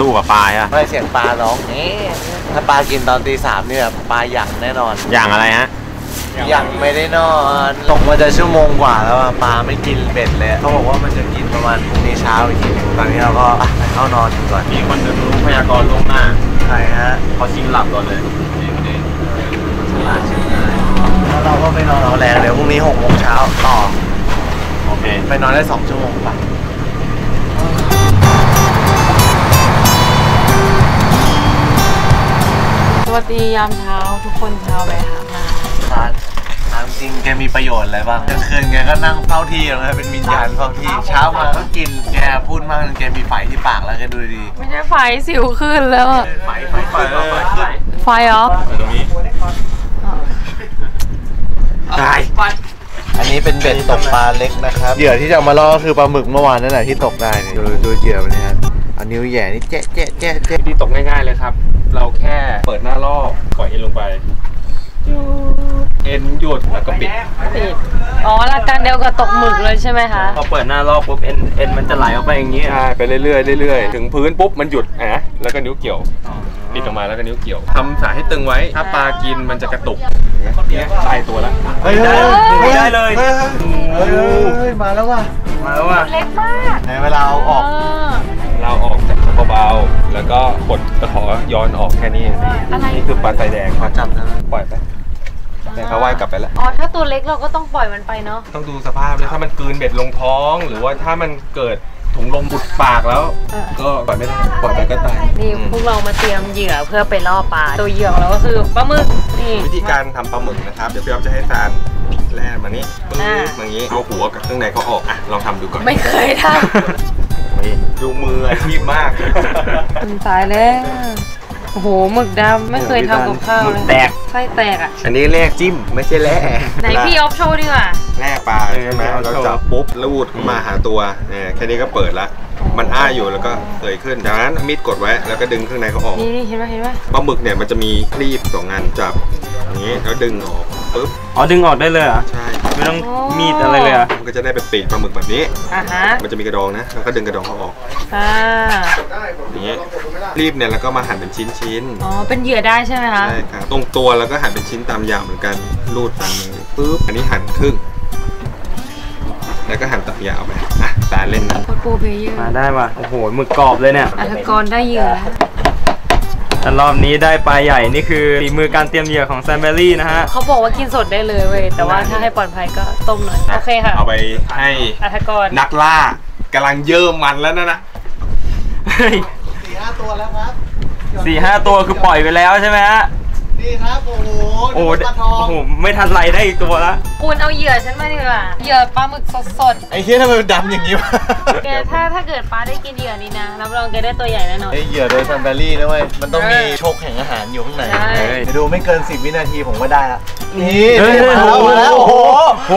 ตู้กับปลาอะได้เสียงปลาร้องถ้าปลากินตอนตี 3เนี่ยปลาหยั่งแน่นอนหยั่งอะไรฮะหยั่งไม่ได้นอนตกมาจะชั่วโมงกว่าแล้วปลาไม่กินเบ็ดเลยเขาบอกว่ามันจะกินประมาณพรุ่งนี้เช้าอีกทีตอนนี้เราก็เข้านอนก่อนมีคนจะรู้พยากรณ์ล่วงหน้าใครฮะเขาชิงหลับก่อนเลยเราก็ไปนอนเอาแรงเดี๋ยวพรุ่งนี้6 โมงเช้าต่อโอเคไปนอนได้2 ชั่วโมงไปสวัสดียามเช้าทุกคนเช้าไปหามาถามจริงแกมีประโยชน์อะไรบ้างกลางคืนแกก็นั่งเฝ้าที่นะเป็นวิญญาณเฝ้าที่เช้ามาก็กินแกพูดมากจนแกมีไฝที่ปากแล้วแกดูดีไม่ใช่ไฝสิวขึ้นแล้วอะไฝเหรออันนี้เป็นเบ็ดตกปลาเล็กนะครับเหยื่อที่จะมาล่อคือปลาหมึกเมื่อวานนั่นแหละที่ตกได้เนี่ยดูเหยื่อมันนี่ฮะเอานิ้วแหย่นี่แจ๊ะที่ตกง่ายๆเลยครับเราแค่เปิดหน้าล่อปล่อยเอ็นลงไปเอ็นหยุดแล้วก็ปิดอ๋อหลักการเดียวกับตกหมึกเลยใช่ไหมคะพอเปิดหน้าล่อปุ๊บเอ็นมันจะไหลออกไปอย่างนี้ใช่ไปเรื่อยถึงพื้นปุ๊บมันหยุดนะแล้วก็นิ้วเกี่ยวปิดออกมาแล้วก็นิ้วเกี่ยวทำสายให้ตึงไว้ถ้าปลากินมันจะกระตุกเนี่ยตายตัวแล้วได้เลยมาแล้วว่ะเล็กมากในเวลาเอาออกเราออกจากเบาๆแล้วก็กดตะขอย้อนออกแค่นี้นี่คือปลาไตแดงขอจับนะปล่อยไปแต่เขาว่ายกลับไปแล้วอ๋อถ้าตัวเล็กเราก็ต้องปล่อยมันไปเนาะต้องดูสภาพเลยถ้ามันกลืนเบ็ดลงท้องหรือว่าถ้ามันเกิดถุงลมบุดปากแล้วก็ปล่อยไม่ได้ปล่อยไปก็ตายนี่พวกเรามาเตรียมเหยื่อเพื่อไปล่อปลาตัวเหยื่อเราก็คือปลาหมึกนี่วิธีการทำปลาหมึกนะครับเดี๋ยวพี่อ๊อฟจะให้ซานแล่มานี่อย่างนี้เอาหัวกับเครื่องในเขาออกอ่ะลองทำดูก่อนไม่เคยทำดูมืออาชีพมากตายแล้วโอ้โหหมึกดำไม่เคยทำกับข้าวเลยไส้แตกอ่ะอันนี้แลกจิ้มไม่ใช่แลกไหนพี่ออฟโชว์ดีกว่าแลกปลาใช่ไหมเราจับปุ๊บลูดมาหาตัวเนี่ยแค่นี้ก็เปิดละมันอ้าอยู่แล้วก็เผยขึ้นจากนั้นมีดกดไว้แล้วก็ดึงข้างในเขาออกนี่เห็นไหมปลาหมึกเนี่ยมันจะมีคลีบ2 อันจับอย่างนี้แล้วดึงออกปุ๊บอ๋อดึงออกได้เลยเหรอใช่ไม่ต้องมีดอะไรเลยอ่ะมันก็จะได้เป็นปีกปลาหมึกแบบนี้มันจะมีกระดองนะแล้วก็ดึงกระดองเขาออกอย่างนี้รีบเนี่ยแล้วก็มาหั่นเป็นชิ้นๆอ๋อเป็นเหยื่อได้ใช่ไหมคะใช่ครับตรงตัวแล้วก็หั่นเป็นชิ้นตามยาวเหมือนกันรูดตามมือปุ๊บอันนี้หั่นครึ่งแล้วก็หั่นตามยาวไปอ่ะตาเล่นนะโคตรโปรเพลเยอร์มาได้ป่ะโอ้โหหมึกกรอบเลยเนี่ยอัธกรได้เหยื่อแต่รอบนี้ได้ปลาใหญ่นี่คือฝีมือการเตรียมเหยื่อของแซมเบอรี่นะฮะเขาบอกว่ากินสดได้เลยเว้ยแต่ว่าถ้าให้ปลอดภัยก็ต้มหน่อยโอเคค่ะเอาไปให้อัธกรนักล่ากำลังเยิ่มมันแล้วนะ4-5 ตัวแล้วครับ4-5 ตัวคือปล่อยไปแล้วใช่ไหมฮะนี่ครับโอ้โหไม่ทันไรได้อีกตัวละคุณเอาเหยื่อฉันมาดีกว่าเหยื่อปลาหมึกสดไอ้เหี้ยทำไมมันดำอย่างนี้วะแกถ้าเกิดปลาได้กินเหยื่อนี้นะรับรองแกได้ตัวใหญ่แน่นอนไอ้เหยื่อโดยซัมเบอรี่นะเว้ยมันต้องมีโชคแห่งอาหารอยู่ข้างในจะดูไม่เกิน10 วินาทีผมก็ได้ละนี่มาแล้วโอ้โห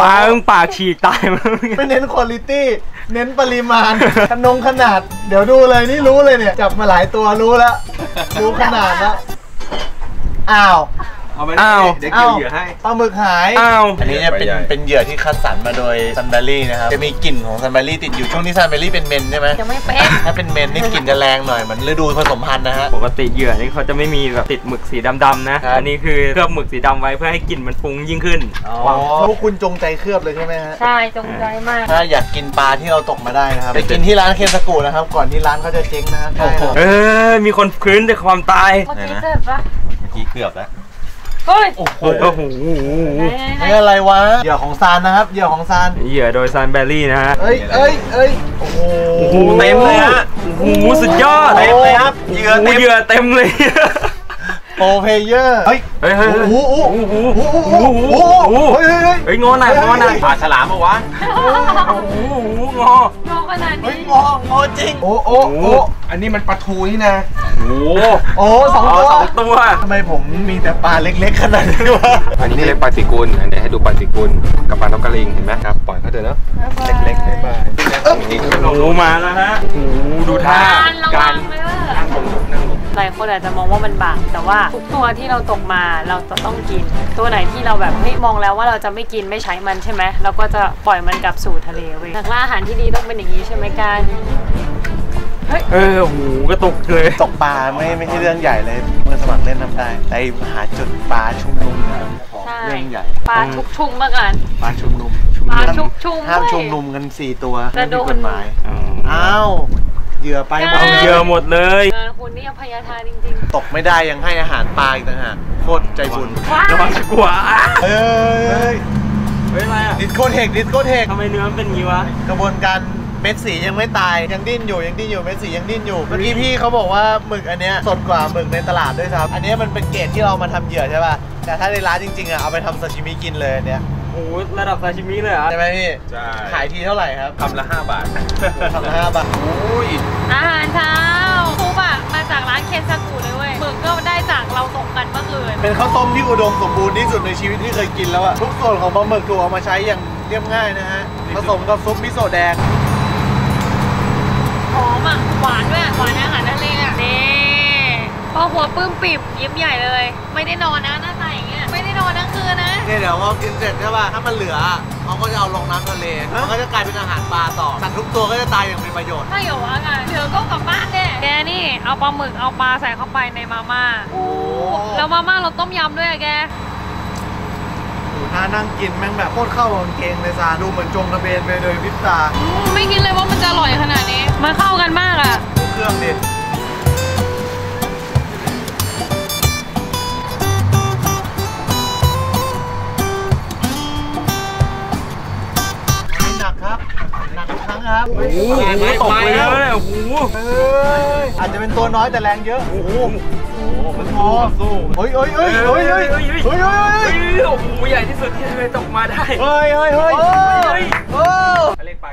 ปลาปากฉีกตายมันไม่เน้นคุณภาพเน้นปริมาณขนาดเดี๋ยวดูเลยนี่รู้เลยเนี่ยจับมาหลายตัวรู้แล้วรู้ขนาดแล้วอ้าวเดี๋ยวเกี่ยวเหยื่อให้ปลาหมึกหายอันนี้เนี่ยเป็นเหยื่อที่คัดสรรมาโดยซัมเบอรี่นะครับจะมีกลิ่นของซัมเบอรี่ติดอยู่ช่วงนี้ซัมเบอรี่เป็นเมนใช่ไหมจะไม่เป็นถ้าเป็นเมนนี่กลิ่นจะแรงหน่อยเหมือนฤดูผสมพันธุ์นะฮะปกติเหยื่อนี่เขาจะไม่มีแบบติดหมึกสีดำๆนะอันนี้คือเคลือบหมึกสีดำไว้เพื่อให้กลิ่นมันฟุ้งยิ่งขึ้นพวกคุณจงใจเคลือบเลยใช่ไหมฮะใช่จงใจมากถ้าอยากกินปลาที่เราตกมาได้นะครับไปกินที่ร้านเคนซากุนะครับก่อนที่ร้านเขาจะเจ๊งนะมีคนคืนจากความตายโอ้โหนี่อะไรวะเหยื่อของซานนะครับเหยื่อของซานเหยื่อโดยซานแบรี่นะฮะเอ้ยโอ้โหเต็มเลยฮะโอ้โหสุดยอดเต็มเลยครับเหยื่อเต็มเลย โปรเพเยอร์เฮ้ยงอหนักผ่าฉลามปะวะงองอขนาดนี้งอจริงโอ้อันนี้มันปลาทูนี่นะโอ้2 ตัวทำไมผมมีแต่ปลาเล็กๆขนาดนี้วะอันนี้เล็กปลาสีกุลอันนี้ให้ดูปลาสีกุลกับปลาท้องกระลิงเห็นไหมครับปล่อยเขาเถอะเนาะเล็กๆไปลงมาแล้วฮะดูท่าการหลายคนอาจจะมองว่ามันบาปแต่ว่าทุกตัวที่เราตกมาเราจะต้องกินตัวไหนที่เราแบบไม่มองแล้วว่าเราจะไม่กินไม่ใช้มันใช่ไหมเราก็จะปล่อยมันกลับสู่ทะเลเว้ยนักล่าอาหารที่ดีต้องเป็นอย่างนี้ใช่ไหมการโหก็ตกเลยตกปลาไม่ใช่เรื่องใหญ่เลยมือสมัครเล่นทำได้แต่หาจุดปลาชุมนุมเรื่องใหญ่ปลาชุกชุมเมื่อกันปลาชุมนุมปลาชุกชุมห้ามชุมนุมกัน4 ตัวไม่มีกฎหมายอ้าวเหยื่อไปหมดเหยื่อหมดเลยคุณนี่อภัยทานจริงๆตกไม่ได้ยังให้อาหารปลาอีกต่างหากโคตรใจบุญระวังจะกลัวเฮ้ยอะไรอ่ะดิสโก้เทคทำไมเนื้อมันเป็นงี้วะกระบวนการเม็ดสียังไม่ตายยังดิ้นอยู่เม็ดสียังดิ้นอยู่เมื่อกี้พี่เขาบอกว่าหมึกอันเนี้ยสดกว่าหมึกในตลาดด้วยซ้ำอันนี้มันเป็นเกรดที่เรามาทำเหยื่อใช่ป่ะแต่ถ้าในร้านจริงๆอ่ะเอาไปทำซาชิมิกินเลยเนี่ยโอ้ระดับซาชิมิเลยครับใช่ไหมพี่ใช่ขายทีเท่าไหร่ครับคำละ5 บาทคำละ5 บาทอุ้ยอาหารเช้าคุปะมาจากร้านเคนซากุเลยเว้ยหมึกก็ได้จากเราตกกันเมื่อคืนเป็นข้าวต้มที่อุดมสมบูรณ์ที่สุดในชีวิตที่เคยกินแล้วอะทุกส่วนของปลาหมึกถูกเอามาใช้อย่างเรียบง่ายนะฮะผสมกับซุปมิโซะแดงหอมอะหวานด้วยหวานอาหารทะเลอะนี่พอหัวปื้มปิ่มยิ้มใหญ่เลยไม่ได้นอนนะหน้าตาอย่างเงี้ยไม่ได้นอนทั้งคืนนะเนี่ยเดี๋ยวพอกินเสร็จใช่ป่ะถ้ามันเหลือเขาก็จะเอาลงน้ำทะเลมันก็จะกลายเป็นอาหารปลาต่อสัตว์ทุกตัวก็จะตายอย่างมีประโยชน์ใช่เหรอวะไงเหลือก็กลับบ้านแน่แกนี่เอาปลาหมึกเอาปลาใส่เข้าไปในมาม่าแล้วมาม่าเราต้มยำด้วยแกถ้านั่งกินแม่งแบบโคตรเข้าโรงเกงเลยซาดูเหมือนจงกระเบนไปเลยพิซซ่าไม่คิดเลยว่ามันจะอร่อยขนาดนี้มันเข้ากันมากอะเครื่องดิโอ้โหตกเลยนะโอ้โหอาจจะเป็นตัวน้อยแต่แรงเยอะโอ้โหมันโอ้สู้เฮ้ยโอ้โหใหญ่ที่สุดที่เคยตกมาได้เฮ้ยเรียกปล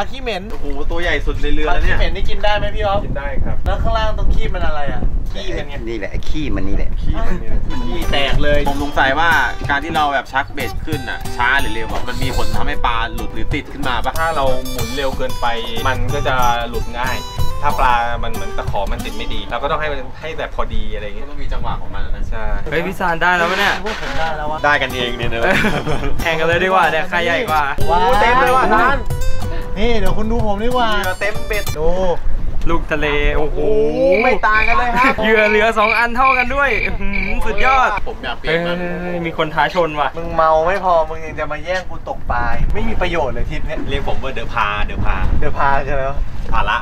าขี้เหม็นโอ้โหตัวใหญ่สุดในเรือแล้วเนี่ยปลาขี้เหม็นนี่กินได้ไหมพี่อ๊อฟกินได้ครับแล้วข้างล่างตรงขี้มันอะไรอ่ะขี้มันนี่แหละขี้แตกเลยผมสงสัยว่าการที่เราแบบชักเบ็ดขึ้นอ่ะช้าหรือเร็วมันมีผลทำให้ปลาหลุดหรือติดขึ้นมาป่ะถ้าเราหมุนเร็วเกินไปมันก็จะหลุดง่ายถ้าปลามันเหมือนตะขอมันติดไม่ดีเราก็ต้องให้แบบพอดีอะไรเงี้ยต้องมีจังหวะของมันนะใช่เฮ้ยพี่ซานได้แล้วเนี่ยพวกผมได้แล้วว่าได้กันเองเนี่ยนะแข่งกันเลยดีกว่าเนี่ยใครใหญ่กว่าเต็มเลยว่ะซานนี่เดี๋ยวคุณดูผมดีกว่าเต็มเบ็ดดูลูกทะเลโอ้โหไม่ต่างกันเลยครับเหยื่อเหลือ2 อันเท่ากันด้วยสุดยอดผมอยากเปลี่ยนมันมีคนท้าชนว่ะมึงเมาไม่พอมึงยังจะมาแย่งกูตกปลาไม่มีประโยชน์เลยทริปนี้เรียกผมว่าเดือพาใช่ไหมพาละ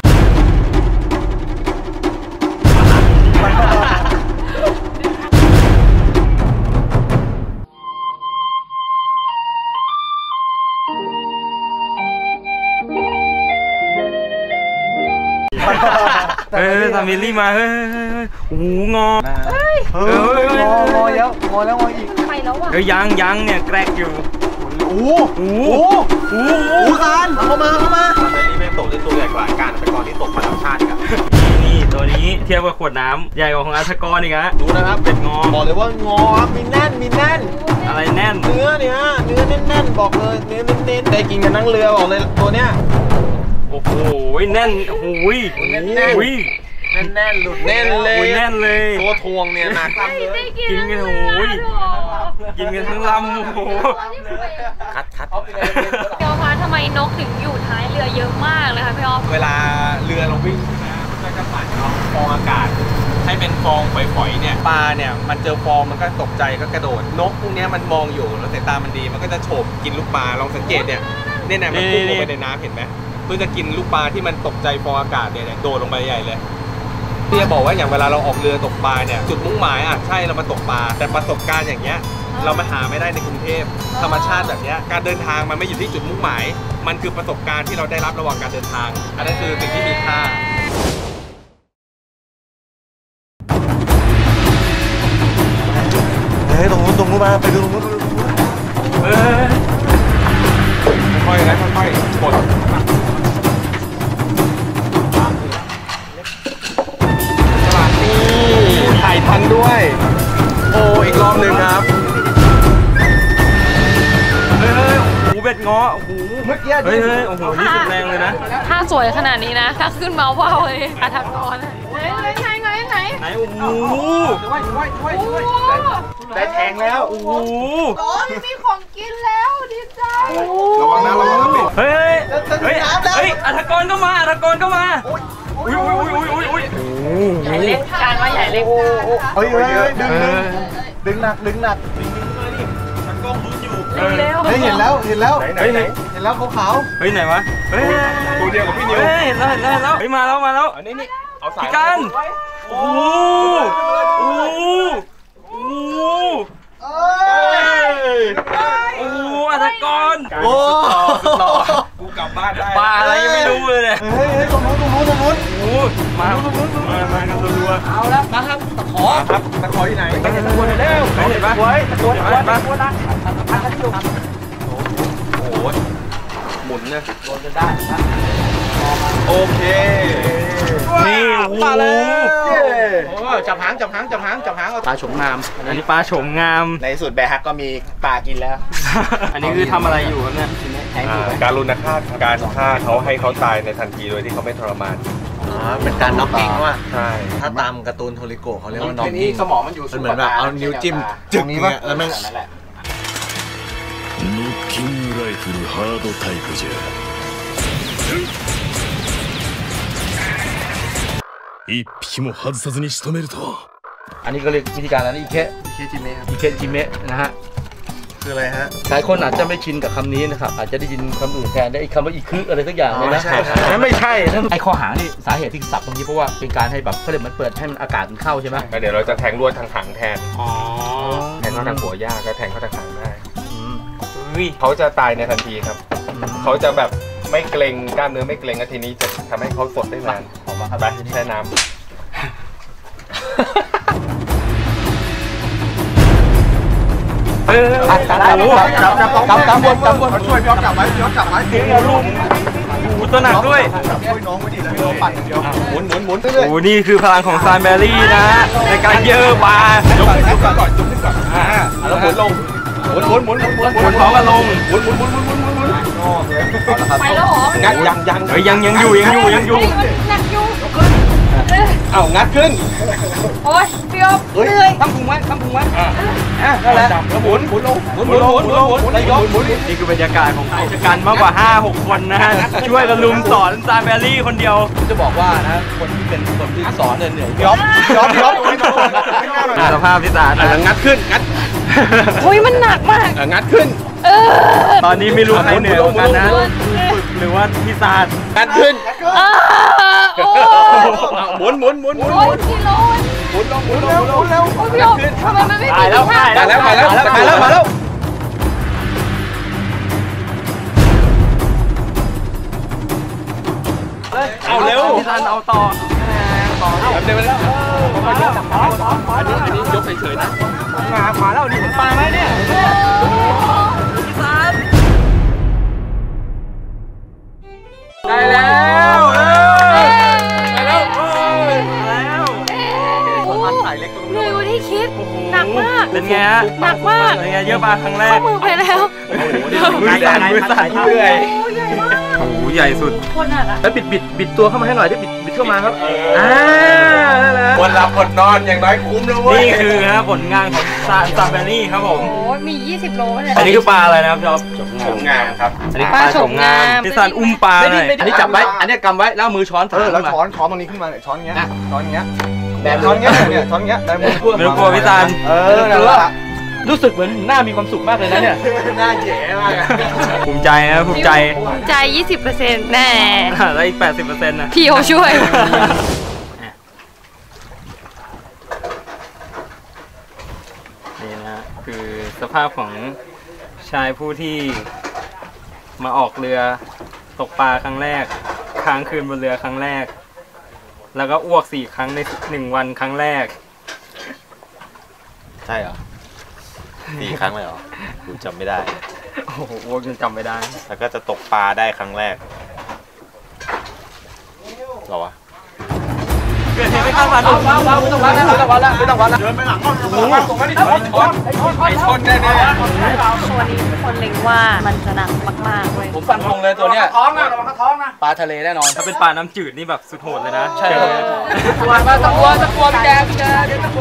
ซามิลี่มาโอ้โหงองอแล้วงออีกไปแล้วว่ะยังเนี่ยแกรกอยู่โอ้โหการเข้ามาซามิลี่แม่งตกได้ตัวใหญ่กว่าการอัศกรที่ตกมาทั้งชาติกันนี่ตัวนี้เทียบกับขวดน้ำใหญ่กว่าของอัศกรอีกฮะดูนะครับเป็นงอบอกเลยว่างอมีแน่นอะไรแน่นเนื้อเนี่ยเนื้อแน่นบอกเลยเนื้อเน้นๆได้กินกันนั่งเรือบอกเลยตัวเนี้ยโอ้โหแน่นแน่นหลุดแน่นเลยตัวทวงเนี่ยหนักกินกันโอ้ยกินกันทั้งลำโอ้โหคัดเดี๋ยวพาทำไมนกถึงอยู่ท้ายเรือเยอะมากนะคะพี่อ๊อฟเวลาเรือเราวิ่งนะมันก็จะปั่นเอาฟองอากาศให้เป็นฟองฝอยๆเนี่ยปลาเนี่ยมันเจอฟองมันก็ตกใจก็กระโดดนกพวกนี้มันมองอยู่แล้วสายตามันดีมันก็จะโฉบกินลูกปลาลองสังเกตเนี่ยมันพุ่งลงไปในน้ำเห็นไหมเพื่อจะกินลูกปลาที่มันตกใจฟองอากาศเนี่ยโดดลงไปใหญ่เลยพี่จะบอกว่าอย่างเวลาเราออกเรือตกปลาเนี่ยจุดมุ่งหมายอ่ะใช่เรามาตกปลาแต่ประสบการณ์อย่างเงี้ยเรามาหาไม่ได้ในกรุงเทพธรรมชาติแบบเนี้ยการเดินทางมันไม่อยู่ที่จุดมุ่งหมายมันคือประสบการณ์ที่เราได้รับระหว่างการเดินทางอันนั้นคือสิ่งที่มีค่า ไปตรงนู้นมาไปดูตรงนู้นเฮ้ยค่อยๆนะค่อยๆกดตลาดนี่ถ่ายทันด้วยโอ้อีกรอบหนึ่งครับเฮ้ยหูเบ็ดง้อหูเมื่อกี้เฮ้ยโอ้โหนี่สุดแรงเลยนะถ้าสวยขนาดนี้นะถ้าขึ้นมาว้าวเลยอาทักกรไหนโอ้โหได้แทงแล้วโอ้โหมีของกินแล้วดีใจระวังนะเฮ้ยอัฐกรก็มาอุ้ยใหญ่เล็กการว่าใหญ่เล็กเฮ้ยดึงหนักมันกล้องลุ้นอยู่เห็นแล้วเห็นแล้วขาวๆเฮ้ยไหนวะตัวเดียวกับพี่นิวเห็นแล้วเฮ้ยมาแล้วนี่เอาสายกันโอ้โหอัฐกรกูกลับบ้านได้ปลาอะไรยังไม่รู้เลยเนี่ยตรงนู้นมากันตัวเอาละมาครับตะขอที่ไหนตะขอไหนแล้วเห็นปะตะขอนะโอ้ยหมุนเนี่ยโดนจะได้โอเคนี่ปลาแล้วจับหางปลาโฉมงามอันนี้ปลาโฉมงามในสุดแบฮักก็มีปลากินแล้วอันนี้คือทำอะไรอยู่ครับเนี่ยการรุนฆ่าการฆ่าเขาให้เขาตายในทันทีโดยที่เขาไม่ทรมานเป็นการน็อกกิ้งว่ะใช่ถ้าตามการ์ตูนโทริโกะเขาเรียกว่าน็อกกิ้งสมองมันอยู่เหมือนแบบเอานิ้วจิ้มจึ๊กนี้ป่ะแล้วมันน็อกกิ้งไรเฟิลฮาร์ดไทป์จ้ะ一匹も外さずに仕留めるとอันนี้ก็เรียกวิธีการนั้นอิเคจิเมะนะฮะคืออะไรฮะหลายคนอาจจะไม่ชินกับคำนี้นะครับอาจจะได้ยินคำอื่นแทนได้คำว่าอีคืออะไรสักอย่างเลยนะไม่ใช่ไอข้อหานี่สาเหตุที่สับตรงนี้เพราะว่าเป็นการให้แบบเขาเรียกมันเปิดให้มันอากาศมันเข้าใช่ไหมเดี๋ยวเราจะแทงลวดทางหางแทนแทงเข้าทางหัวยากก็แทงเข้าทางหางได้เขาจะตายในทันทีครับเขาจะแบบไม่เกรงกล้ามเนื้อไม่เกรงทีนี้จะทำให้เขาสดได้นานมาครับแช่น้ำจับช่วยย้อนกลับไว้เดี๋ยวลุงหูตัวหนักด้วยช่วยน้องไว้ดิเลยน้องปั่นเดียวหมุนเรื่อยๆโอ้นี่คือพลังของซานแบรี่นะฮะในการเยอะปลาจุกก่อนแล้วหมุนท้องกันลงหมุนไปแล้วหรอยังอยู่เอางัดขึ้นโอ้ยเปียกเหนื่อยทำพุงไว้นั่นแหละหมุนอะไรย้อมนี่คือบรรยากาศของกิจการมากกว่า 5-6 คนนะฮะช่วยกันลุมสอนซานแบรี่คนเดียวจะบอกว่านะคนที่เป็นคนที่สอนเหนื่อยย้อมสภาพพิศดารงัดขึ้นโอ้ยมันหนักมากงัดขึ้นตอนนี้ไม่รู้ใครเหนื่อยกันนะหรือว่าพิศดารงัดขึ้นหมุนหมุนแล้วทำไมมันไม่ติดมาแล้วเอาเร็วพี่ซันเอาต่อเดี๋ยวไปแล้วอันนี้ยกเฉยๆนะมาแล้วนี่เห็นปลาไหมเนี่ยพี่ซันได้แล้วหนักมากเป็นไงฮะหนักมากเป็นไงเยอะปลาครั้งแรกมือไปแล้วมือสั่นเรื่อยโอ้โหใหญ่สุดคนอ่ะแล้วบิดตัวเข้ามาให้หน่อยได้บิดเข้ามาครับคนหลับคนนอนอย่างน้อยคุ้มแล้วเว้ยนี่คือฮะผลงานของซานแบรี่ครับผมโอ้มี20 โลเลยอันนี้คือปลาอะไรนะครับจ๊อบโฉมงามครับอันนี้ปลาโฉมงามพี่ซันอุ้มปลาเลยอันนี้จับไว้อันนี้กำไว้แล้วมือช้อนแล้วช้อนตรงนี้ขึ้นมาช้อนเงี้ยแบบช้อนเงี้ยแบบมือกลัวพิศดารรู้สึกเหมือนหน้ามีความสุขมากเลยนะเนี่ยหน้าแย่มากภูมิใจ 20% แน่แล้วอีก 80% นะพี่เขาช่วยนี่นะคือสภาพของชายผู้ที่มาออกเรือตกปลาครั้งแรกค้างคืนบนเรือครั้งแรกแล้วก็อ้วก4 ครั้งใน1 วันครั้งแรกใช่เหรอ 4 ครั้งเลยเหรอกูจำไม่ได้โอ้โหยังจำไม่ได้แล้วก็จะตกปลาได้ครั้งแรกหรอวะเกิดเหตุไม่คาดฝันหรอกไม่ต้องวัดแล้วไม่ต้องวัดแล้วไม่ต้องวัดแล้วเดินไปหลังก้อนตรงนั้นนี่ชนแน่ๆตัวนี้ทุกคนเล็งว่ามันจะหนักมากๆเลยผมฟันธงเลยตัวเนี้ยท้องนะระวังท้องนะปลาทะเลแน่นอนถ้าเป็นปลาน้ำจืดนี่แบบสุดโหดเลยนะใช่ตัวมาตะกวนแกเดี๋ยวตะก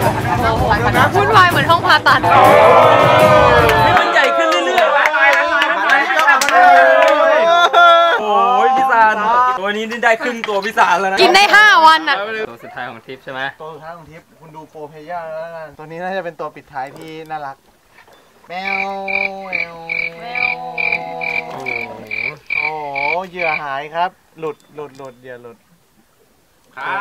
วนวุ่นวายเหมือนห้องผ่าตัดให้มันใหญ่ขึ้นเรื่อยๆโอ้ยพี่ซานตัวนี้ได้ครึ่งตัวพี่สารแล้วนะกินได้5วันอ่ะตัวสุดท้ายของทริปใช่ไหมตัวสุดท้ายของทริปคุณดูโปรเพย่าแล้วกันตัวนี้น่าจะเป็นตัวปิดท้ายที่น่ารักแมวโอ้โหเหยื่อหายครับหลุดเหยื่อหลุดครับ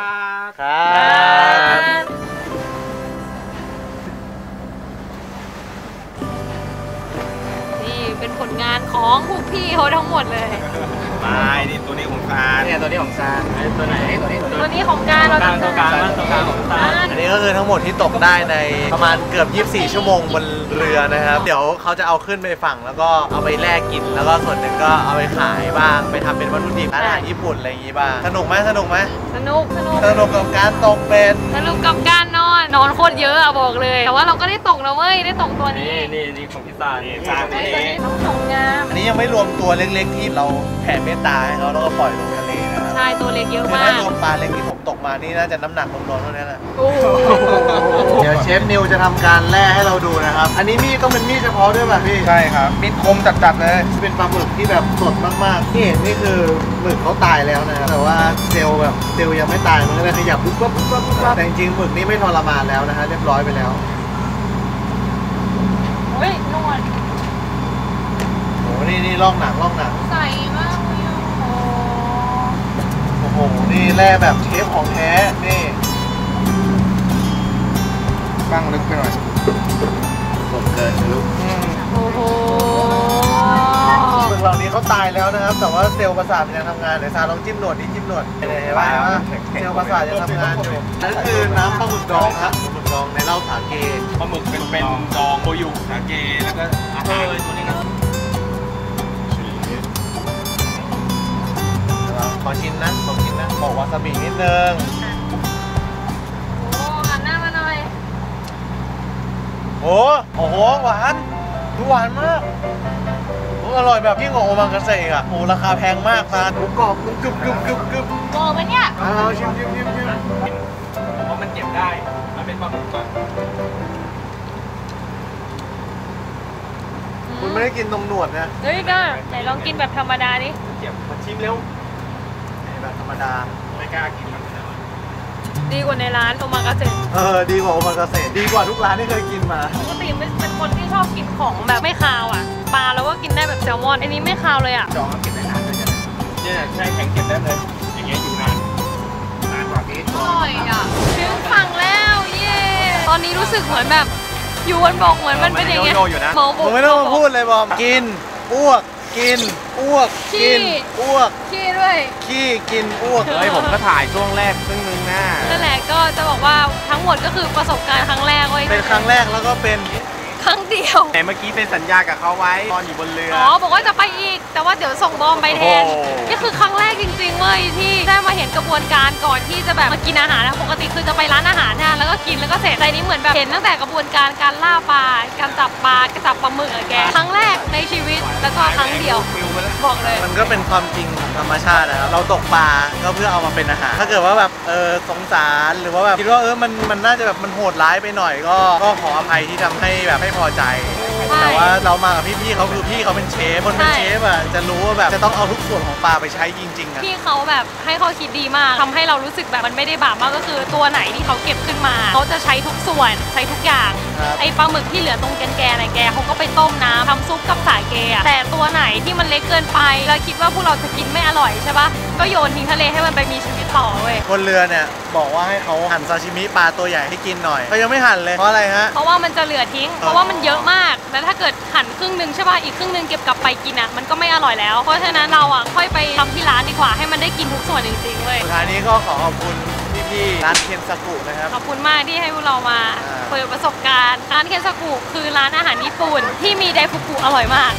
นี่เป็นผลงานของพวกพี่เขาทั้งหมดเลยนี่ตัวนี้ของซานเนี่ยตัวนี้ของซานตัวไหนตัวนี้ของการเราตัวการของซานอันนี้ก็คือทั้งหมดที่ตกได้ในประมาณเกือบ24ชั่วโมงบนเรือนะครับเดี๋ยวเขาจะเอาขึ้นไปฝั่งแล้วก็เอาไปแลกกินแล้วก็ส่วนหนึ่งก็เอาไปขายบ้างไปทำเป็นวัตถุดิบอาหารญี่ปุ่นอะไรอย่างงี้บ้างสนุกไหมสนุกกับการตกเป็นสนุกกับการนอนโคตรเยอะอะบอกเลยแต่ว่าเราก็ได้ตกนะเว้ยได้ตกตัวนี้นี่ของพี่ซานนี่ต้องสงงามอันนี้ยังไม่รวมตัวเล็กๆที่เราแผ่เมตตาให้เขาแล้วก็ปล่อยลงทะเลนะใช่ตัวเล็กเยอะมากถ้ารวมปลาเล็กที่ผมตกมานี่น่าจะน้ำหนักรวมๆเท่านั้นแหละเดี๋ยวเชฟนิวจะทำการแล่ให้เราดูนะครับอันนี้มีดต้องเป็นมีดเฉพาะด้วยป่ะพี่ใช่ครับมีดคมจัดๆเลยเป็นปลาหมึกที่แบบสดมากๆนี่คือหมึกเขาตายแล้วนะแต่ว่าเซลล์ยังไม่ตายมันก็เลยขยับปุ๊บแต่จริงๆหมึกนี่ไม่ทรมานแล้วนะฮะเรียบร้อยไปแล้วโอ้ยนวลโอ้นี่ลอกหนังใส่มากโอ้โหนี่แร่แบบเชฟของแท้นี่บ้างลึกไปหน่อยสมเกินลูกโอ้โหพวกเหล่านี้เขาตายแล้วนะครับแต่ว่าเซลล์ประสาทยังทำงานเลยซาลองจิ้มหนวดนี่จิ้มหนวดเห็นไหมว่าเซลล์ประสาทยังทำงานอยู่นั่นคือน้ำปลาหมึกดองครับปลาหมึกดองในเหล้าสาเกปลาหมึกเป็นดองโกยุสาเกแล้วก็อาหารเลยตัวนี้นะขอชิมนะบอกวาซาบินิดนึงโอ้หันหน้ามาหน่อยโอ้โหหวานมากอร่อยแบบยิ่งกว่าโอมากาเสะอ่ะโอ้ราคาแพงมากนะหมูกรอบกรึบโอ้มันเนี่ยเราชิมเพราะมันเก็บได้มันเป็นปลาหมึกก่อนคุณไม่ได้กินตรงหนวดนะเฮ้ยก็ไหนลองกินแบบธรรมดาดิเก็บมาชิมเร็วแบบธรรมดาไม่กล้ากินมันดีกว่าในร้านโอมากาเสะดีกว่าโอมากาเสะดีกว่าทุกร้านที่เคยกินมาปกติเป็นคนที่ชอบกินของแบบไม่คาวอ่ะปลาเราก็กินได้แบบแซลมอนอันนี้ไม่คาวเลยอ่ะจองก็เก็บได้นานเลยเนี่ยใช่แข็งเก็บได้เลยอย่างเงี้ยอยู่นานกว่านี้อร่อยอ่ะถึงฝั่งแล้วเย่ตอนนี้รู้สึกเหมือนแบบอยู่บนบกเหมือนมันเป็นอย่างเงี้ยผมไม่ต้องพูดเลยบอมกินอ้วกด้วยขี้กินอ้วกเลยผมก็ถ่ายช่วงแรกซึ่งนึงหน้านั่นแหละก็จะบอกว่าทั้งหมดก็คือประสบการณ์ครั้งแรกเลยเป็นครั้งแรกแล้วก็เป็นครั้งเดียวแต่เมื่อกี้เป็นสัญญากับเขาไว้ตอนอยู่บนเรืออ๋อบอกว่าจะไปอีกแต่ว่าเดี๋ยวส่งบอมไปแทนนี่คือครั้งแรกจริงๆเว้ยที่ได้มาเห็นกระบวนการก่อนที่จะแบบมากินอาหารนะปกติคือจะไปร้านอาหารนะแล้วก็กินแล้วก็เสร็จแต่นี้เหมือนแบบเห็นตั้งแต่กระบวนการการล่าปลาการจับปลาการจับปลาหมึกอะแกครั้งแรกในชีวิตแล้วก็ครั้งเดียวบอกเลยมันก็เป็นความจริงธรรมชาตินะครับเราตกปลาก็เพื่อเอามาเป็นอาหารถ้าเกิดว่าแบบสงสารหรือว่าแบบคิดว่ามันน่าจะแบบมันโหดร้ายไปหน่อยก็ขออภัยที่ทำให้แบบไม่พอใจแต่ว่าเรามากับพี่ๆเขาคือพี่เขาเป็นเชฟคนเป็นเชฟอ่ะจะรู้ว่าแบบจะต้องเอาทุกส่วนของปลาไปใช้จริงๆนะพี่เขาแบบให้ข้อคิดดีมากทำให้เรารู้สึกแบบมันไม่ได้บาปมากก็คือตัวไหนที่เขาเก็บขึ้นมาเขาจะใช้ทุกส่วนใช้ทุกอย่างไอปลาหมึกที่เหลือตรงแกนอะไรแกเขาก็ไปต้มน้ำทำซุปกับสาเกอ่ะแต่ตัวไหนที่มันเล็กเกินไปเราคิดว่าพวกเราจะกินไม่อร่อยใช่ปะก็โยนทิ้งทะเลให้มันไปมีชีวิตต่อเว้ยคนเรือเนี่ยบอกว่าให้เขาหั่นซาชิมิปลาตัวใหญ่ให้กินหน่อยเขายังไม่หั่นเลยเพราะอะไรฮะเพราะว่ามันจะเหลือทิ้งเพราะว่ามันเยอะมากแล้วถ้าเกิดหั่นครึ่งนึงใช่ป่ะอีกครึ่งนึงเก็บกลับไปกินอ่ะมันก็ไม่อร่อยแล้วเพราะฉะนั้นเราอ่ะค่อยไปทำที่ร้านดีกว่าให้มันได้กินทุกส่วนจริงๆเลยสุดท้ายนี้ก็ขอขอบคุณ พี่ๆร้านเคนซากุนะครับขอบคุณมากที่ให้พวกเรามาเปิดประสบการณ์ร้านเคนซากุคือร้านอาหารญี่ปุ่นที่มีไดฟุกุอร่อยมาก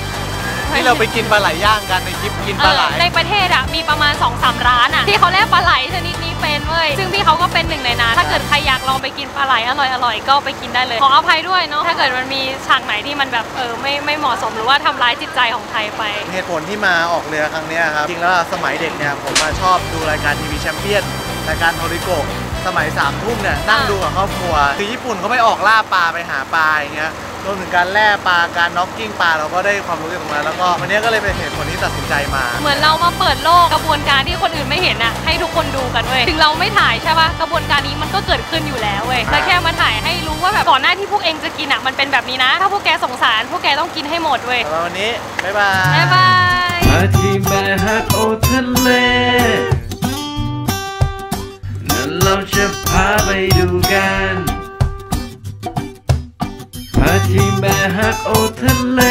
ที่เราไปกินปลาไหลย่างกันในคลิปกินปลาไหลในประเทศอ่ะมีประมาณ 2-3 ร้านอ่ะที่เขาแลกปลาไหลชนิดนี้เป็นเว้ยซึ่งพี่เขาก็เป็นหนึ่งในนั้นถ้าเกิดใครอยากลองไปกินปลาไหลอร่อยๆก็ไปกินได้เลยขออภัยด้วยเนาะถ้าเกิดมันมีฉากไหนที่มันแบบไม่เหมาะสมหรือว่าทำร้ายจิตใจของไทยไปเหตุผลที่มาออกเรือครั้งนี้ครับจริงแล้วสมัยเด็กเนี่ยผมมาชอบดูรายการทีวีแชมเปี้ยนรายการโทริโกะสมัย3 ทุ่มเนี่ยนั่งดูกับครอบครัวคือญี่ปุ่นเขาไปออกล่าปลาไปหาปลาอย่างเงี้ยรวมถึงการแล่ปลาการน็อกกิ้งปลาเราก็ได้ความรู้จากตรงนั้นแล้วก็วันนี้ก็เลยเป็นเหตุผลที่ตัดสินใจมาเหมือนเรามาเปิดโลกกระบวนการที่คนอื่นไม่เห็นนะให้ทุกคนดูกันเว้ยถึงเราไม่ถ่ายใช่ปะกระบวนการนี้มันก็เกิดขึ้นอยู่แล้วเว้ยแต่แค่มาถ่ายให้รู้ว่าแบบก่อนหน้าที่พวกเองจะกินอ่ะมันเป็นแบบนี้นะถ้าพวกแกสงสารพวกแกต้องกินให้หมดเว้ยวันนี้บ๊ายบายบ๊ายบายมาที่แม่ฮักโอทะเลนั้นเราจะพาไปดูกันมาที่แม่ฮักโอทะเล